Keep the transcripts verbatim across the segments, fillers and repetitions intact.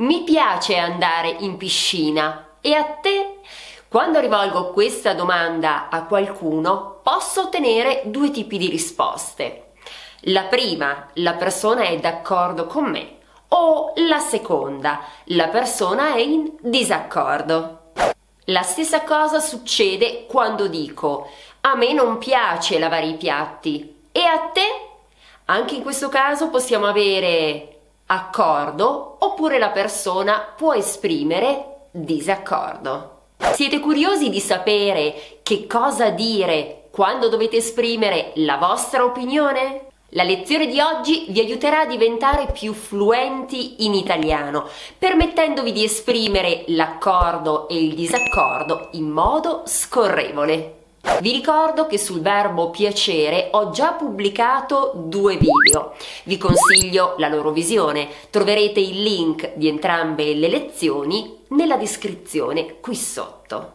Mi piace andare in piscina. E a te? Quando rivolgo questa domanda a qualcuno, posso ottenere due tipi di risposte. La prima, la persona è d'accordo con me, o la seconda, la persona è in disaccordo. La stessa cosa succede quando dico: a me non piace lavare i piatti. E a te? Anche in questo caso possiamo avere accordo, oppure la persona può esprimere disaccordo. Siete curiosi di sapere che cosa dire quando dovete esprimere la vostra opinione? La lezione di oggi vi aiuterà a diventare più fluenti in italiano, permettendovi di esprimere l'accordo e il disaccordo in modo scorrevole. Vi ricordo che sul verbo piacere ho già pubblicato due video. Vi consiglio la loro visione. Troverete il link di entrambe le lezioni nella descrizione qui sotto.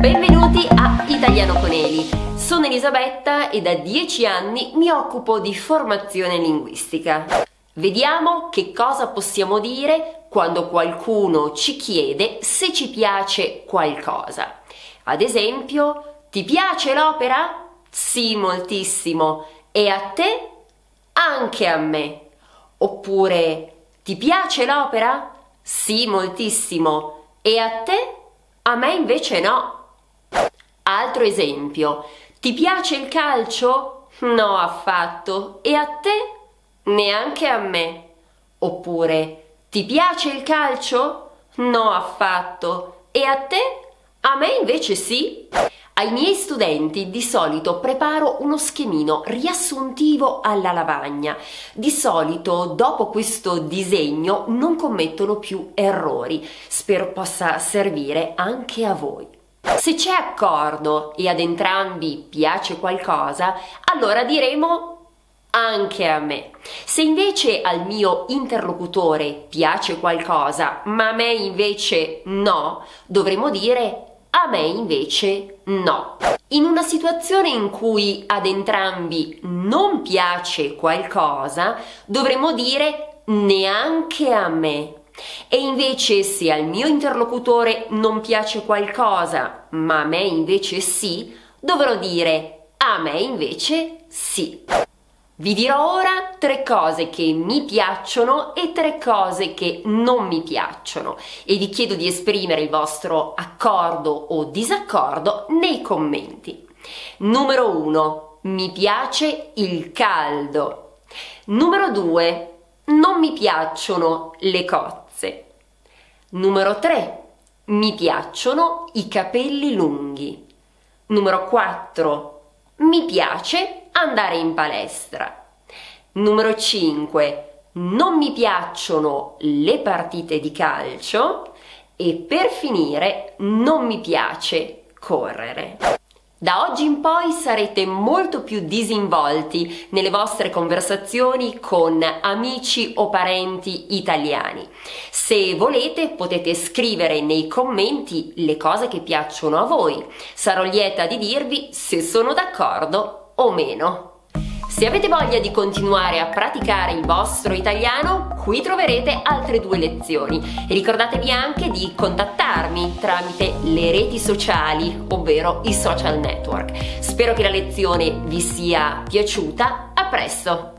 Benvenuti a Italiano con Eli. Sono Elisabetta e da dieci anni mi occupo di formazione linguistica. Vediamo che cosa possiamo dire quando qualcuno ci chiede se ci piace qualcosa. Ad esempio, ti piace l'opera? Sì, moltissimo. E a te? Anche a me. Oppure, ti piace l'opera? Sì, moltissimo. E a te? A me invece no. Altro esempio, ti piace il calcio? No, affatto. E a te? Neanche a me. Oppure, ti piace il calcio? No, affatto. E a te? A me invece sì. Ai miei studenti di solito preparo uno schemino riassuntivo alla lavagna. Di solito dopo questo disegno non commettono più errori. Spero possa servire anche a voi. Se c'è accordo e ad entrambi piace qualcosa, allora diremo anche a me. Se invece al mio interlocutore piace qualcosa, ma a me invece no, dovremo dire a me invece no. In una situazione in cui ad entrambi non piace qualcosa, dovremo dire neanche a me. E invece se al mio interlocutore non piace qualcosa, ma a me invece sì, dovrò dire a me invece sì. Vi dirò ora tre cose che mi piacciono e tre cose che non mi piacciono e vi chiedo di esprimere il vostro accordo o disaccordo nei commenti. Numero uno. Mi piace il caldo. Numero due. Non mi piacciono le cozze. Numero tre. Mi piacciono i capelli lunghi. Numero quattro. Mi piace andare in palestra. Numero cinque. Non mi piacciono le partite di calcio. E per finire, non mi piace correre. Da oggi in poi sarete molto più disinvolti nelle vostre conversazioni con amici o parenti italiani. Se volete potete scrivere nei commenti le cose che piacciono a voi. Sarò lieta di dirvi se sono d'accordo o meno. Se avete voglia di continuare a praticare il vostro italiano, qui troverete altre due lezioni e ricordatevi anche di contattarmi tramite le reti sociali, ovvero i social network. Spero che la lezione vi sia piaciuta, a presto!